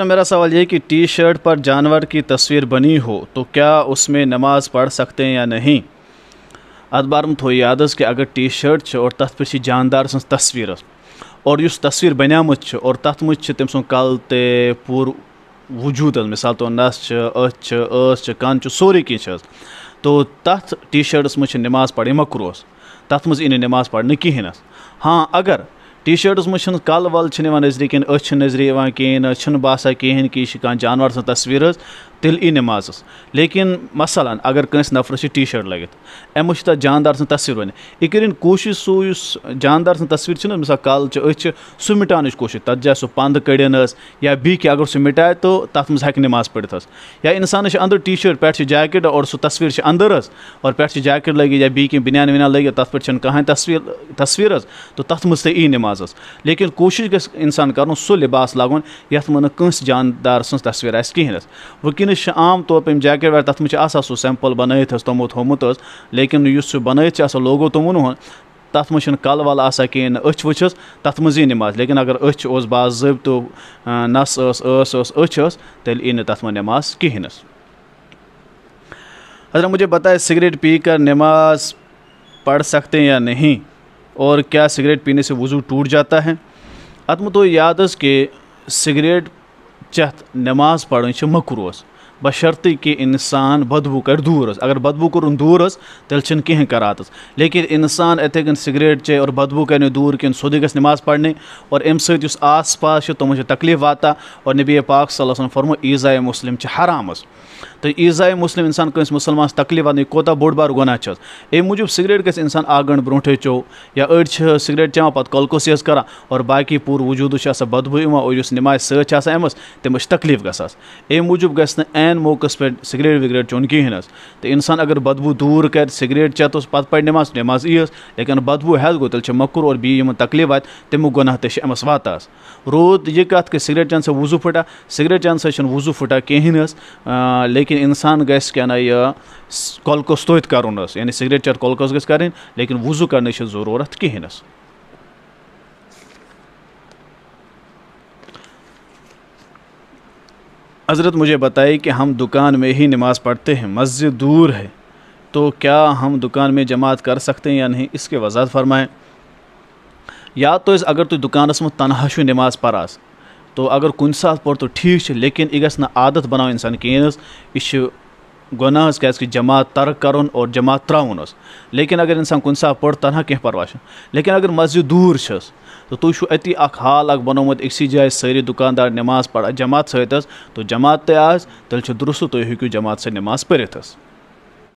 मेरा सवाल ये कि टी शर्ट पर जानवर की तस्वीर बनी हो तो क्या उसमें नमाज पढ़ सकते हैं या नहीं। अदबारम थो यादस कि अगर टी शर्ट और तथ जानदार सं तस्वीर और उस तस्वीर बनियाम और तथ मज तम सो कल ते पूर वजूद मिसाल तो नस ऐस कन सोरे कह तो तथ टी शर्ट्स मज नमाज पढ़ी मकरू तथ मज इन नमाज पढ़ने कहें। हाँ अगर टी शर्ट्स मज कल वल नजर कहें अच्छे नजर कहें बासा कहें कि यह कह जानवर सं तस्वीर तेल ई नमाज। लेकिन मसलन अगर कंस नफरस टी शर्ट लगित अमो तथा जानदार सं तस्वीर वन यह करें कोशिश सो जानदार सं तस्वीर मिसाल कल अच्छे सू मिटान कोशिश तथा जाए सो पंद कड़न या बी क्या अगर सो मिटाए तो तथ मज हेक नमाज पढ़ित या इंसान अंदर टी शर्ट पे जैकेट और सो तस्वीर अंदर और पे जैकेट लगित या बी कह बनियान वनियान लगित तथ पे कहें तस्वीर तस्वीर तो तथ मज ई नमाज। लेकिन कोशिश गस इंसान कर सो लिबास लगन यथ मन कंस जानदार सं तस्वीर आस कहें। वह आम तौर पर जैकेट वैकेट तथ मज सो सैम्पल बन तमो थोमुत लेकिन इस बनत लोगो तमोन तथ मज कल वल कहें अछ वछ तथ मज ई नमाज। लेकिन अगर अछ बाजब तो नस अछ तेल ई नथ मन नमाज कहें। अगर मुझे बताए सिगरेट पी कर नमाज पढ़ सकते हैं या नहीं और क्या सिगरेट पीने से वज़ू टूट जाता है। अदम तो यादस कि सिगरेट चथ नमाज पढ़ मकरू बशर्ते कि इंसान बदबू कर दूर। अगर बदबू कौन दूर तेल कहें करात। लेकिन इंसान इथे कन सिगरेट चे और बदबू कर दूर कन सोद नमाज पढ़ने और अम सस आस पास तुम तकलीफ वाता। और नबी पाक सल्लल्लाहु अलैहि वसल्लम फरमो ईज़ाए मुस्लिम हराम। तो ईज़ाए मुस्लिम इंसान कंस मुसलमान तकलीफ वात कोत बोड़ बार गुना अमे मूजूब सिगरेट गई इंसान आ गंट ब्रोटे चो या अड़ सिगरेट चवान पत् कलकोसी करान और बाकी पूर वजूद बदबू और इस नमाज सत्य तम तकलीफ ग अमे मूजूब ग मौकस पे सिगरेट विगरेट चोन कहें। तो इंसान अगर बदबू दूर कर सिगरेट चत पत पढ़ नमाज नमाज ईस लेकिन बदबू हेल्थ गो तेल मकरू और बी तकलीफ वात तमुक गुनाह तमस वाता। रोद यह कत कि सिगरेट चन से वजू फुटा सिगरेट चन से वजू फुटा कहें। लेकिन इंसान गस क्या ना यह कलकोस तोत कर यानी सिगरेट चत कलकोस गई लेकिन वजू करने की जरूरत कहें। हज़रत मुझे बताइए कि हम दुकान में ही नमाज़ पढ़ते हैं मस्जिद दूर है तो क्या हम दुकान में जमात कर सकते हैं या नहीं, इसके वजाहत फरमाएँ। या तो अगर तुम दुकान मत तनहाशु नमाज पढ़ास तो अगर कुन साथ पढ़ तो ठीक है। लेकिन यह गस ना आदत बनाओ इंसान कहें यह गुनाह क्या जमात तर्क करुन और जमात त्रावन। लेकिन अगर इंसान कुन साथ पढ़ तनहा कह परवाह। लेकिन अगर मस्जिद दूर छस तो तुम अति हाल अख बनोमुत अक्सी जाए सारी दुकानदार नमाज पढ़ा जमात सत तो जमात ते आज तेल दुरुस्त तुम हिको जमात से नमाज पढ़ित।